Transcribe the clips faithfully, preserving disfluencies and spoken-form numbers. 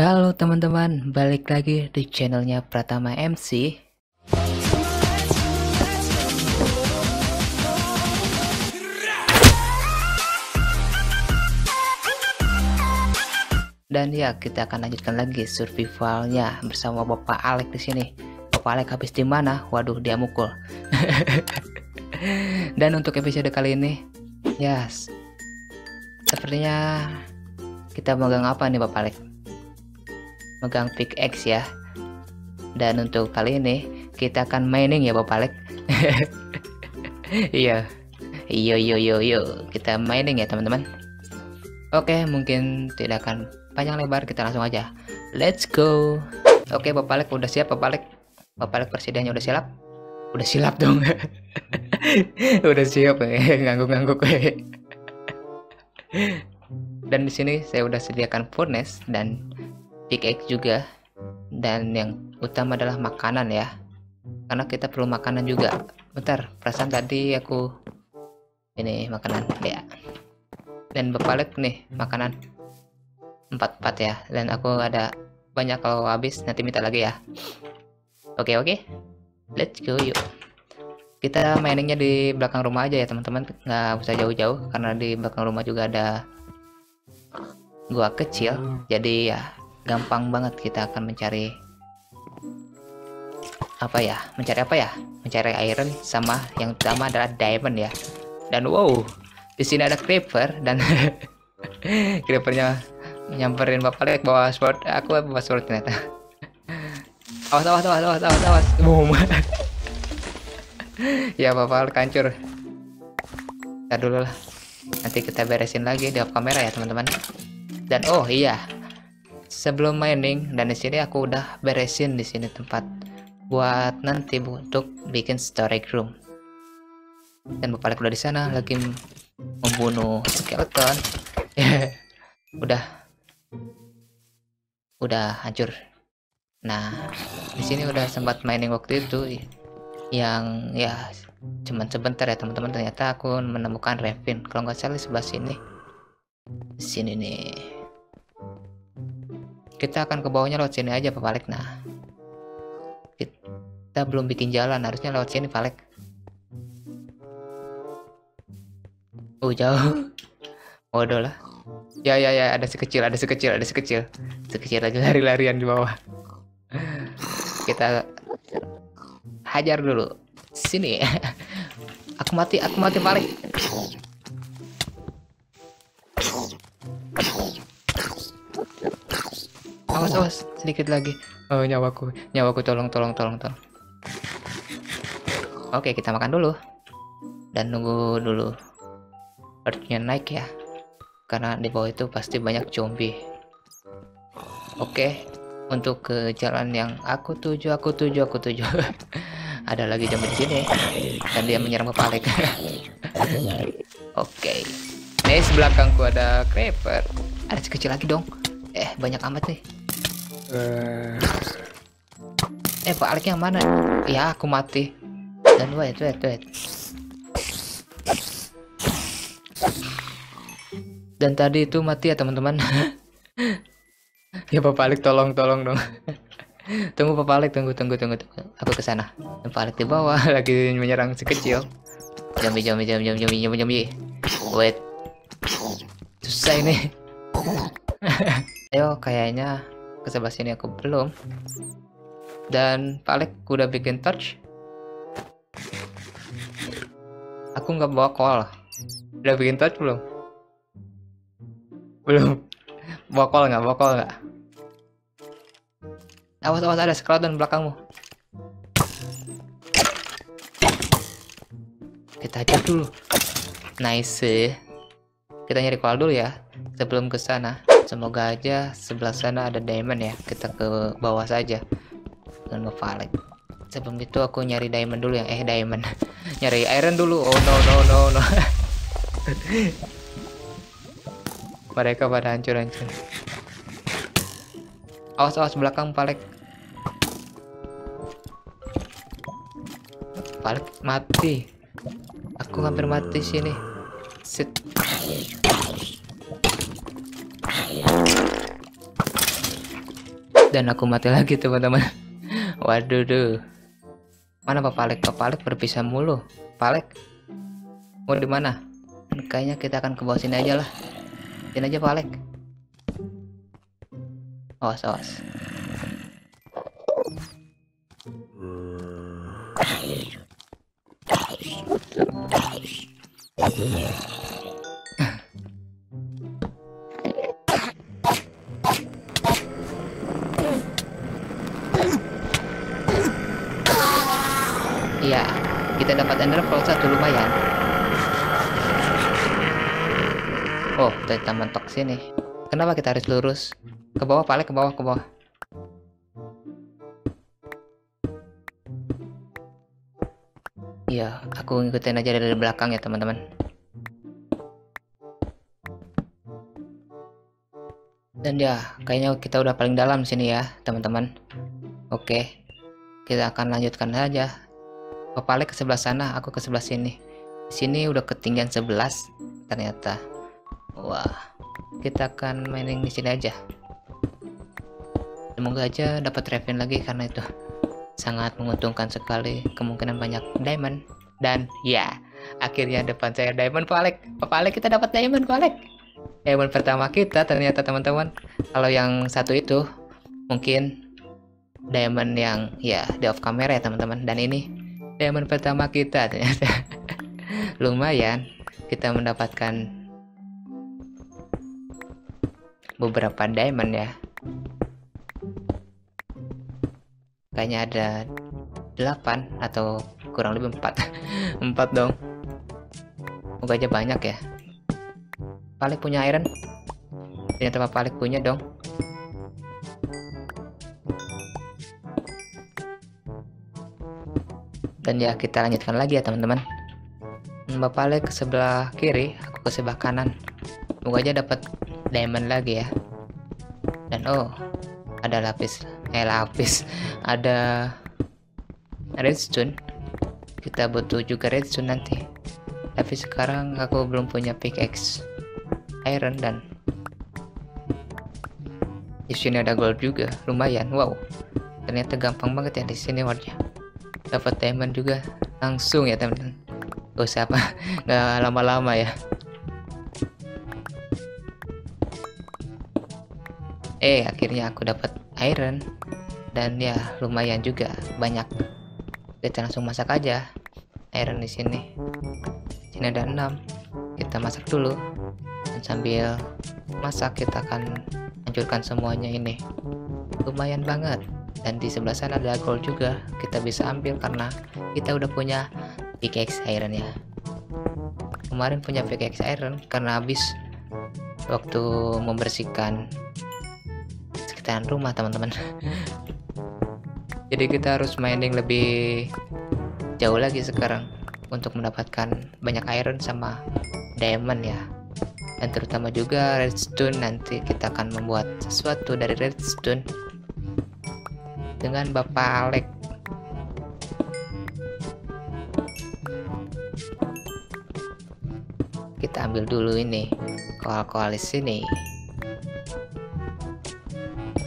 Halo teman-teman, balik lagi di channelnya Pratama M C. Dan ya, kita akan lanjutkan lagi survivalnya bersama Bapak Alek di sini. Bapak Alek habis di mana? Waduh, dia mukul. Dan untuk episode kali ini, yes, sepertinya kita megang apa nih Bapak Alek? Megang pickaxe ya. Dan untuk kali ini kita akan mining ya Bapak Alek. Iya. Yo yo yo yo, kita mining ya teman-teman. Oke, mungkin tidak akan panjang lebar, kita langsung aja. Let's go. Oke, Bapak Alek udah siap Bapak Alek? Bapak Alek persediaannya udah siap? Udah siap dong. Udah siap ya, ngangguk-ngangguk. Dan di sini saya udah sediakan furnace dan pickaxe juga, dan yang utama adalah makanan ya, karena kita perlu makanan juga. Bentar, perasaan tadi aku ini makanan ya. Dan Bapak Alek nih makanan empat empat ya, dan aku ada banyak, kalau habis nanti minta lagi ya. Oke oke, let's go yuk. Kita mainnya di belakang rumah aja ya teman-teman, nggak usah jauh-jauh karena di belakang rumah juga ada gua kecil, jadi ya gampang banget kita akan mencari apa ya, mencari apa ya, mencari iron, sama yang utama adalah diamond ya. Dan wow, di sini ada creeper dan creepernya nyamperin Bapak Alek bawa sword, aku bawa sword ternyata. awas awas awas awas awas awas boom. Ya Bapak Alek hancur. Ntar dulu lah, nanti kita beresin lagi di off kamera ya teman-teman. Dan oh iya, sebelum mining, dan di sini aku udah beresin di sini tempat buat nanti untuk bikin storage room. Dan Bapak Alek udah di sana lagi membunuh skeleton. udah udah hancur. Nah, di sini udah sempat mining waktu itu yang ya cuman sebentar ya teman-teman. Ternyata aku menemukan Raven, kalau nggak salah di sebelah sini. Di sini nih. Kita akan ke bawahnya lewat sini aja Pak Alek. Nah, kita belum bikin jalan, harusnya lewat sini Pak Alek. Oh jauh, bodoh lah. Ya ya ya, ada si kecil, ada si kecil, ada si kecil, si kecil lagi lari-larian di bawah. Kita hajar dulu. Sini, aku mati, aku mati Pak Alek. Awas awas, sedikit lagi. Oh, nyawaku, nyawaku, tolong tolong tolong tolong. Oke, kita makan dulu dan nunggu dulu earthnya naik ya, karena di bawah itu pasti banyak zombie. Oke, untuk ke jalan yang aku tuju aku tuju aku tuju. Ada lagi zombie di sini dan dia menyerang Bapak Alek. Oke, nih sebelakangku ada creeper, ada si kecil lagi dong. Eh, banyak amat nih. Uh... Eh, Pak Alek yang mana? Ya, aku mati. Dan wait, wait, wait. Dan tadi itu mati ya teman-teman. Ya Bapak Alek tolong, tolong dong. Tunggu Bapak Alek, tunggu, tunggu, tunggu, tunggu. Aku ke sana. Bapak Alek di bawah lagi menyerang si kecil. Jambi, jambi, jambi, jambi, jambi, jambi. Wait. Susah ini. Ayo, kayaknya ke sebelah sini aku belum. Dan Pak Alek udah bikin torch. Aku nggak bawa kol. Udah bikin torch belum? Belum. Bawa kol nggak? Bawa kol nggak? Awas awas, ada skeleton belakangmu. Kita hajar dulu. Nice. Kita nyari kol dulu ya sebelum ke sana. Semoga aja sebelah sana ada diamond ya. Kita ke bawah saja dengan Bapak Alek. Sebelum itu aku nyari diamond dulu yang eh diamond. Nyari iron dulu. Oh no no no no. Mereka pada hancur-hancur. Awas awas belakang Bapak Alek. Bapak Alek mati. Aku hampir mati sini. Sit. Dan aku mati lagi, teman-teman. Waduh, duh. Mana Pak Palek? Pak Palek berpisah mulu. Palek, mau di mana? Kayaknya kita akan ke bawah sini aja lah. Sini aja Palek. Awas, awas. Iya, kita dapat ender pearl satu, lumayan. Oh, dari taman toksi nih. Kenapa kita harus lurus? Ke bawah, Palek, ke bawah, ke bawah. Iya, aku ngikutin aja dari belakang ya, teman-teman. Dan ya, kayaknya kita udah paling dalam sini ya, teman-teman. Oke, kita akan lanjutkan aja. Pak Palek ke sebelah sana, aku ke sebelah sini. Sini udah ketinggian sebelas ternyata. Wah, kita akan mainin di sini aja. Semoga aja dapat revenge lagi karena itu sangat menguntungkan sekali. Kemungkinan banyak diamond dan ya, akhirnya depan saya diamond Pak Palek. Pak Palek, kita dapat diamond Pak Palek. Diamond pertama kita ternyata, teman-teman. Kalau yang satu itu mungkin diamond yang ya di off camera ya, teman-teman. Dan ini diamond pertama kita ternyata. Lumayan, kita mendapatkan beberapa diamond ya. Kayaknya ada delapan atau kurang lebih empat. empat dong. Moga aja banyak ya. Palek punya iron. Ternyata Pak Palek punya dong. Dan ya, kita lanjutkan lagi ya, teman-teman. Mbak Palek ke sebelah kiri, aku ke sebelah kanan. Semoga aja dapat diamond lagi ya. Dan oh, ada lapis, eh lapis, ada redstone. Kita butuh juga redstone nanti. Tapi sekarang aku belum punya pickaxe, iron, dan di sini ada gold juga, lumayan. Wow, ternyata gampang banget ya di sini warnya. Dapat diamond juga langsung ya, teman-teman. Gak usah apa, nggak lama-lama ya. Eh, akhirnya aku dapat iron dan ya lumayan juga banyak. Kita langsung masak aja iron di sini. Sini ada enam. Kita masak dulu. Dan sambil masak kita akan hancurkan semuanya ini. Lumayan banget. Dan di sebelah sana ada gold juga, kita bisa ambil karena kita udah punya pickaxe iron ya. Kemarin punya pickaxe iron karena habis waktu membersihkan sekitaran rumah, teman-teman. Jadi kita harus mining lebih jauh lagi sekarang untuk mendapatkan banyak iron sama diamond ya. Dan terutama juga redstone, nanti kita akan membuat sesuatu dari redstone dengan Bapak Alek. Kita ambil dulu ini koal-koal di sini.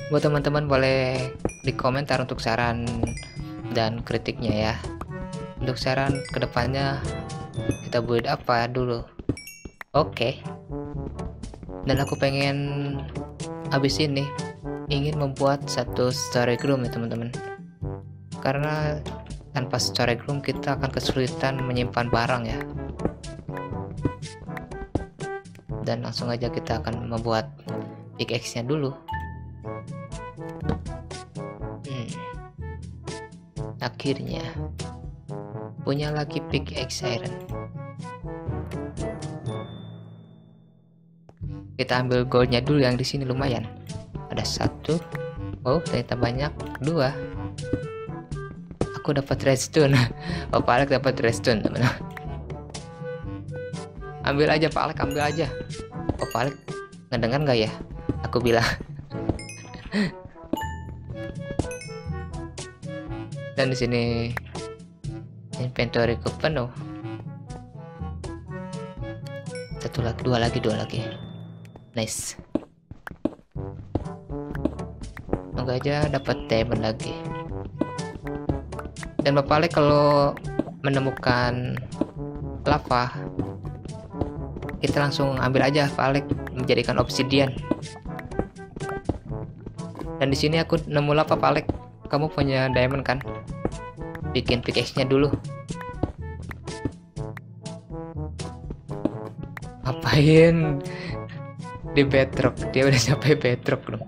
Buat teman-teman boleh di komentar untuk saran dan kritiknya ya. Untuk saran kedepannya kita buat apa dulu? Oke. Dan aku pengen habis ini ingin membuat satu storage room ya, teman-teman, karena tanpa storage room kita akan kesulitan menyimpan barang ya. Dan langsung aja kita akan membuat pickaxe nya dulu. hmm. Akhirnya punya lagi pickaxe iron. Kita ambil goldnya dulu yang di sini, lumayan. Ada satu, oh ternyata banyak, dua. Aku dapat redstone. Oh, Pak Alek dapat redstone, teman-teman. Ambil aja Pak Alek, ambil aja. Oh, Pak Alek ngedengar nggak ya? Aku bilang. Dan di sini inventory ku penuh. Satu lagi, dua lagi, dua lagi. Nice. semoga aja dapat diamond lagi. Dan Bapak Ale kalau menemukan lava, kita langsung ambil aja Valek, menjadikan obsidian. Dan di sini aku nemu lava. Valek, kamu punya diamond kan? Bikin pickaxe-nya dulu. Ngapain di bedrock? Dia udah sampai bedrock loh.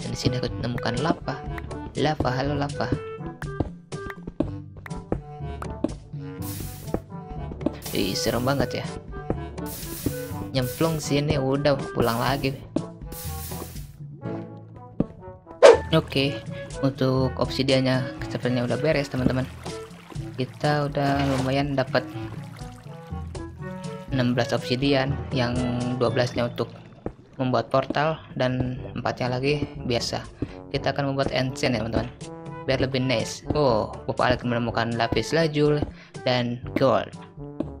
Dan di sini aku menemukan lava. Lava, halo lava. Ih, serem banget ya. Nyemplung sini, udah pulang lagi. Oke, untuk obsidiannya sepertinya udah beres, teman-teman. Kita udah lumayan dapat enam belas obsidian, yang dua belas-nya untuk membuat portal dan empat-nya lagi biasa. Kita akan membuat enchant ya, teman-teman. Biar lebih nice. Oh, Bapak Alek menemukan lapis lazuli dan gold.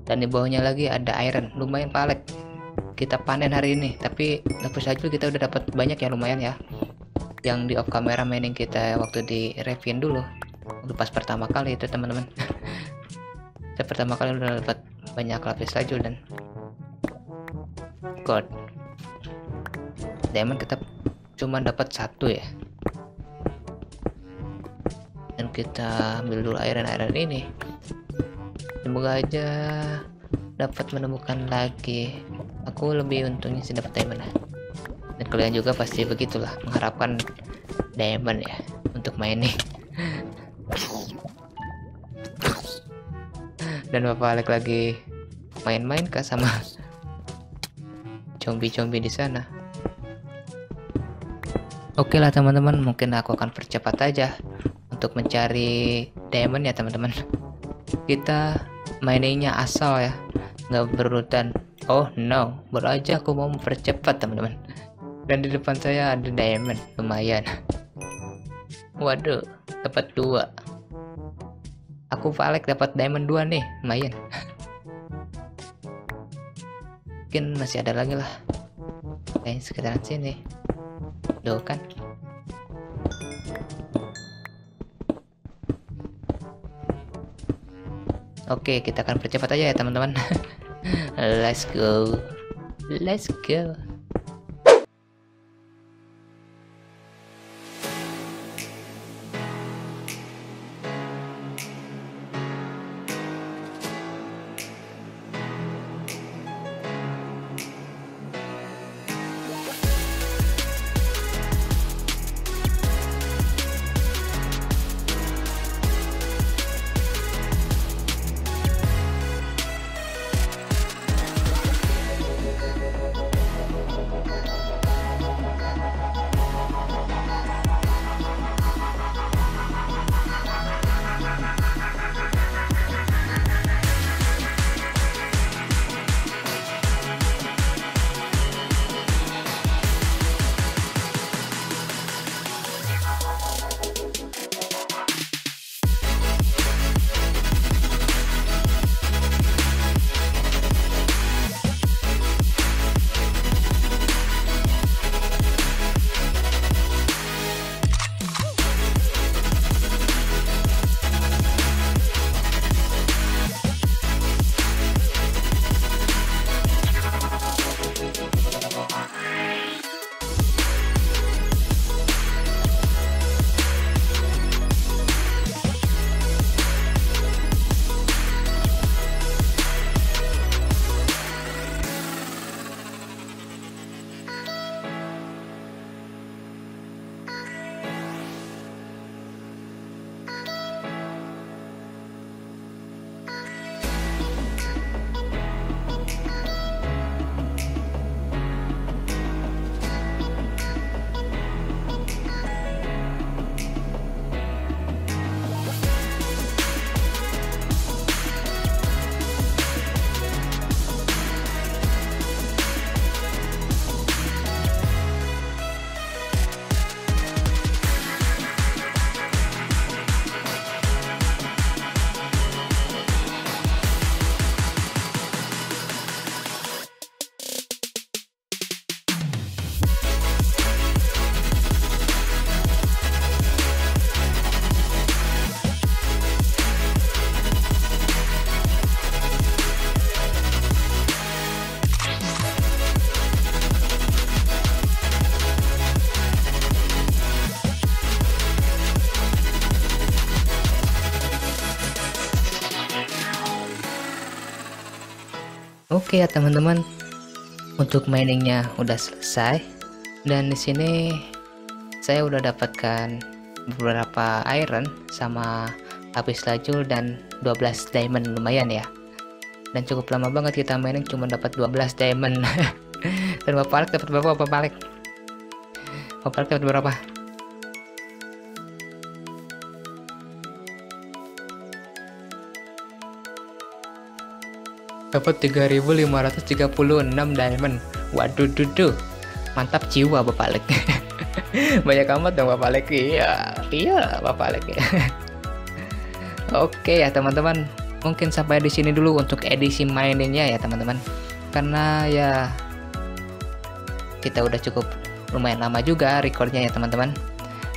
Dan di bawahnya lagi ada iron, lumayan Pak Alek. Kita panen hari ini, tapi lapis lazuli kita udah dapat banyak ya, lumayan ya. Yang di off camera mining kita waktu di review dulu, waktu pas pertama kali itu teman-teman. Saya pertama kali udah dapat banyak lapis lazuli dan gold. Diamond kita cuma dapat satu ya. Dan kita ambil dulu iron-iron ini. Semoga aja dapat menemukan lagi. Aku lebih untungnya sih dapat diamond. Dan kalian juga pasti begitulah, mengharapkan diamond ya untuk mining. Dan Bapak Alek lagi main-main kah sama zombie-zombie di sana? Oke lah teman-teman, mungkin aku akan percepat aja untuk mencari diamond ya teman-teman. Kita miningnya asal ya, nggak berurutan. Oh no, baru aja aku mau mempercepat teman-teman. Dan di depan saya ada diamond, lumayan. Waduh, dapat dua. Aku Valek dapat diamond dua nih, lumayan. Mungkin masih ada lagi lah. Kayaknya sekitaran sini. Tuh kan. Oke, kita akan percepat aja ya teman-teman. Let's go, let's go. Oke ya teman-teman, untuk miningnya udah selesai, dan di sini saya udah dapatkan beberapa iron sama lapis lajur dan dua belas diamond, lumayan ya. Dan cukup lama banget kita mining, cuma dapat dua belas diamond. Dan Bapak Alek dapat berapa? Bapak Alek? Bapak Alek dapat berapa? Dapat tiga ribu lima ratus tiga puluh enam diamond. Waduh, duduh, mantap jiwa Bapak Alek. Banyak amat dong Bapak Alek. Iya, iya Bapak Alek. Oke ya teman-teman, mungkin sampai di sini dulu untuk edisi maininnya ya teman-teman. Karena ya kita udah cukup lumayan lama juga recordnya ya teman-teman.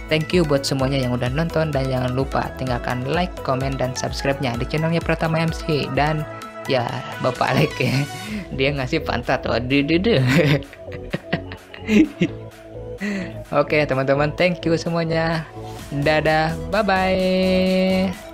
Thank you buat semuanya yang udah nonton, dan jangan lupa tinggalkan like, komen, dan subscribe-nya di channelnya Pratama M C. Dan ya Bapak Alek ya, dia ngasih pantat. Waduh, duduh. Oke teman-teman, thank you semuanya. Dadah, bye-bye.